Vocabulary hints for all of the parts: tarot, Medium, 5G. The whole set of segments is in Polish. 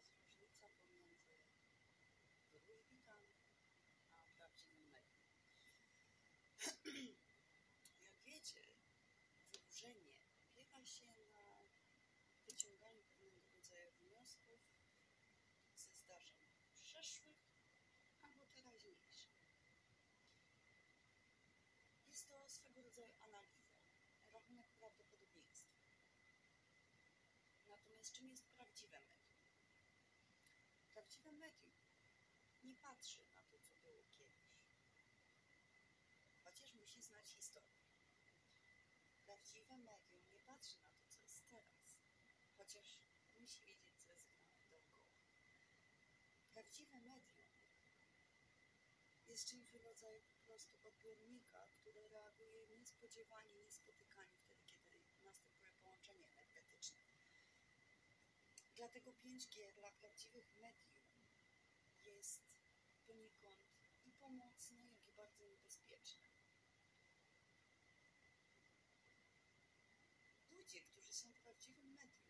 jest różnica pomiędzy wróżbitami a prawdziwym medium. Jak wiecie, wróżenie opiera się na wyciąganiu pewnego rodzaju wniosków ze zdarzeń przeszłych albo teraźniejszych. Jest to swego rodzaju analiza, rachunek prawdopodobieństwa. Natomiast czym jest prawdziwe medium? Prawdziwe medium nie patrzy na to, co było kiedyś. Chociaż musi znać historię. Prawdziwe medium nie patrzy na to, co jest teraz. Chociaż musi wiedzieć, co jest dookoła. Prawdziwe medium jest czymś w rodzaju po prostu odbiornika, który reaguje niespodziewanie, niespotykanie wtedy, kiedy następuje połączenie energetyczne. Dlatego 5G dla prawdziwych medium jest poniekąd i pomocne, jak i bardzo niebezpieczne. Ludzie, którzy są prawdziwym medium,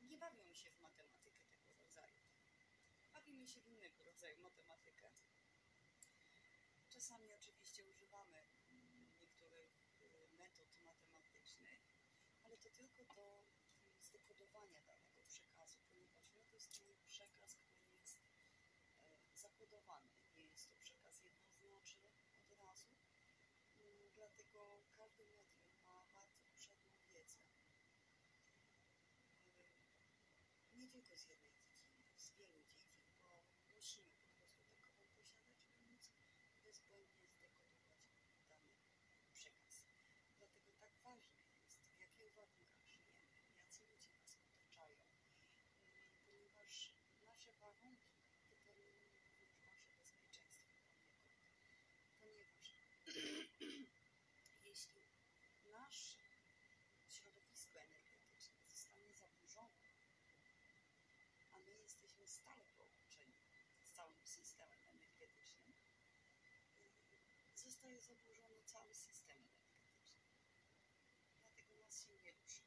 nie bawią się w matematykę tego rodzaju. Bawimy się w innego rodzaju matematykę. Czasami oczywiście używamy niektórych metod matematycznych, ale to tylko do zdekodowania danego przekazu, ponieważ no to jest ten przekaz, który jest zakodowany. Nie jest to przekaz jednoznaczny od razu, dlatego każdy medium ma bardzo obszerną wiedzę. Nie tylko z jednej dziedziny, z wielu dziedzin, bo musimy po prostu takową posiadać, żeby móc bezbłędnie zdekodować dany przekaz. Dlatego tak ważne jest, w jakich warunkach żyjemy, jacy ludzie nas otaczają, ponieważ nasze warunki determinują również nasze bezpieczeństwo, ponieważ jeśli nasze środowisko energetyczne zostanie zaburzone, a my jesteśmy stale połączeni z całym systemem energetycznym, zostaje zaburzony cały system energetyczny. Dlatego nas się nie ruszy.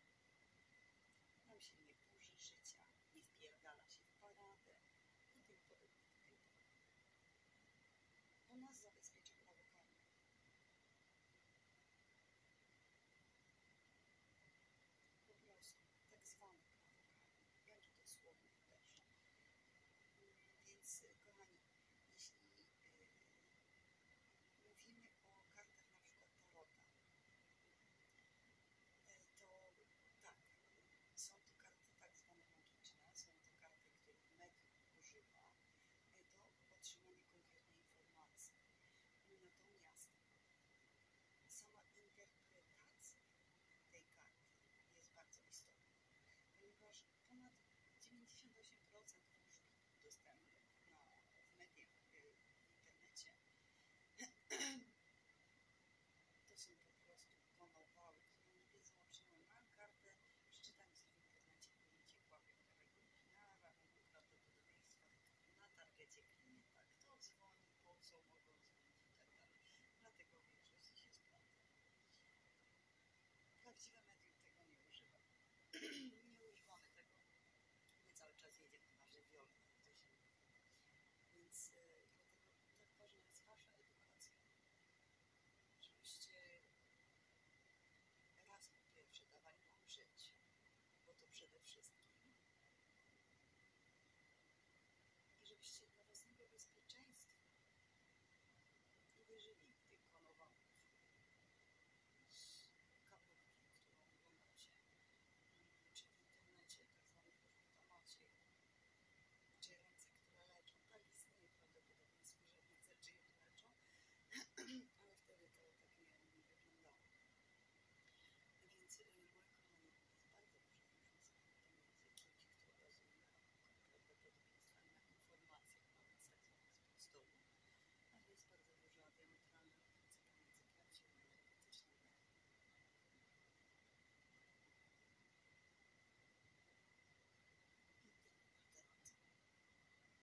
Nam się nie burzy życia, nie wpierdala się w paradę i tym podobnie. Bo nas zabezpiecza prawo karne. Po prostu tak zwane prawo karne, jak i dosłownie też. Więc kochani, jeśli mówimy o kartach na przykład tarota, to tak, są to karty tak zwane magiczne, są to karty, których medium używa do otrzymania konkretnej informacji. Natomiast sama interpretacja tej karty jest bardzo istotna, ponieważ ponad 98% wróżb dostępnych